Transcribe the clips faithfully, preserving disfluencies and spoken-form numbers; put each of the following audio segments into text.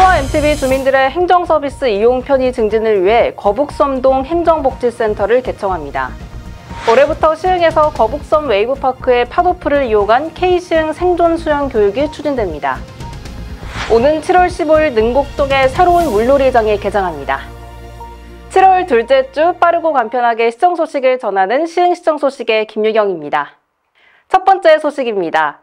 시화엠티비 주민들의 행정서비스 이용 편의 증진을 위해 거북섬동 행정복지센터를 개청합니다. 올해부터 시흥에서 거북섬 웨이브파크의 팟오프를 이용한 케이 시흥 생존 수영 교육이 추진됩니다. 오는 칠월 십오일 능곡동의 새로운 물놀이장이 개장합니다. 칠월 둘째 주 빠르고 간편하게 시청 소식을 전하는 시흥시청 소식의 김유경입니다. 첫 번째 소식입니다.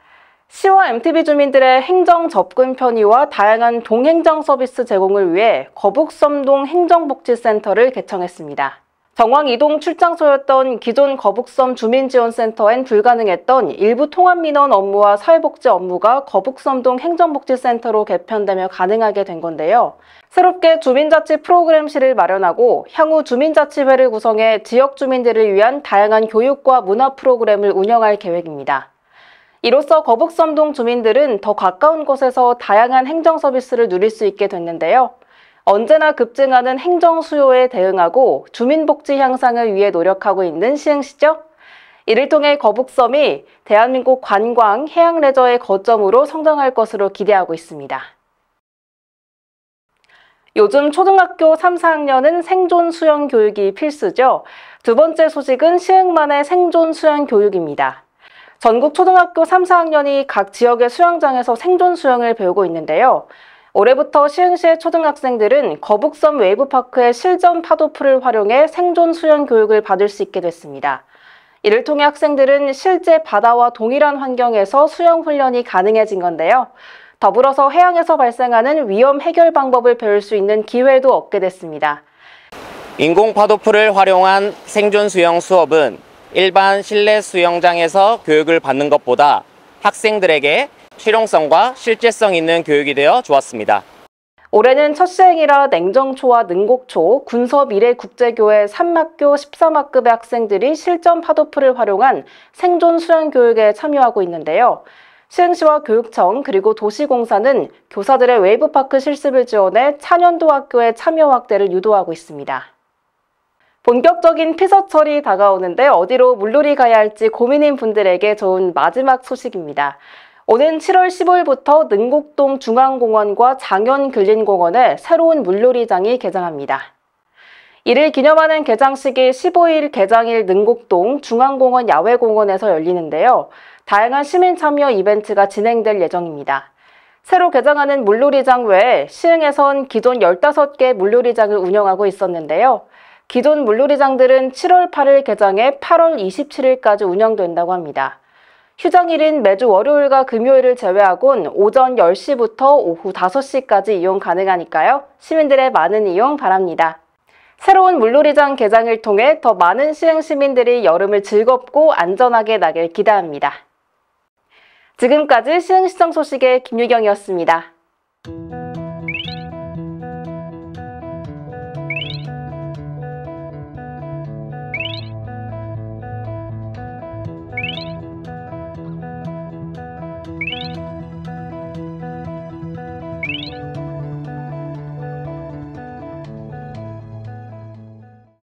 시화엠티비 주민들의 행정 접근 편의와 다양한 동행정 서비스 제공을 위해 거북섬동 행정복지센터를 개청했습니다. 정왕 이동 출장소였던 기존 거북섬 주민지원센터엔 불가능했던 일부 통합민원 업무와 사회복지 업무가 거북섬동 행정복지센터로 개편되며 가능하게 된 건데요. 새롭게 주민자치 프로그램실을 마련하고 향후 주민자치회를 구성해 지역 주민들을 위한 다양한 교육과 문화 프로그램을 운영할 계획입니다. 이로써 거북섬동 주민들은 더 가까운 곳에서 다양한 행정 서비스를 누릴 수 있게 됐는데요. 언제나 급증하는 행정 수요에 대응하고 주민복지 향상을 위해 노력하고 있는 시흥시죠. 이를 통해 거북섬이 대한민국 관광, 해양 레저의 거점으로 성장할 것으로 기대하고 있습니다. 요즘 초등학교 삼, 사학년은 생존 수영 교육이 필수죠. 두 번째 소식은 시흥만의 생존 수영 교육입니다. 전국 초등학교 삼, 사학년이 각 지역의 수영장에서 생존 수영을 배우고 있는데요. 올해부터 시흥시의 초등학생들은 거북섬 웨이브파크의 실전 팟오프를 활용해 생존 수영 교육을 받을 수 있게 됐습니다. 이를 통해 학생들은 실제 바다와 동일한 환경에서 수영 훈련이 가능해진 건데요. 더불어서 해양에서 발생하는 위험 해결 방법을 배울 수 있는 기회도 얻게 됐습니다. 인공 팟오프를 활용한 생존 수영 수업은 일반 실내 수영장에서 교육을 받는 것보다 학생들에게 실용성과 실제성 있는 교육이 되어 좋았습니다. 올해는 첫 시행이라 냉정초와 능곡초, 군서미래국제교의 삼 학교 십삼 학급의 학생들이 실전 팟오프를 활용한 생존 수영 교육에 참여하고 있는데요. 시흥시와 교육청 그리고 도시공사는 교사들의 웨이브파크 실습을 지원해 차년도 학교의 참여 확대를 유도하고 있습니다. 본격적인 피서철이 다가오는데 어디로 물놀이 가야 할지 고민인 분들에게 좋은 마지막 소식입니다. 오는 칠월 십오일부터 능곡동 중앙공원과 장현근린공원에 새로운 물놀이장이 개장합니다. 이를 기념하는 개장식이 십오일 개장일 능곡동 중앙공원 야외공원에서 열리는데요. 다양한 시민 참여 이벤트가 진행될 예정입니다. 새로 개장하는 물놀이장 외에 시흥에선 기존 열다섯 개 물놀이장을 운영하고 있었는데요. 기존 물놀이장들은 칠월 팔일 개장해 팔월 이십칠일까지 운영된다고 합니다. 휴장일인 매주 월요일과 금요일을 제외하곤 오전 열 시부터 오후 다섯 시까지 이용 가능하니까요. 시민들의 많은 이용 바랍니다. 새로운 물놀이장 개장을 통해 더 많은 시흥 시민들이 여름을 즐겁고 안전하게 나길 기대합니다. 지금까지 시흥시청 소식의 김유경이었습니다.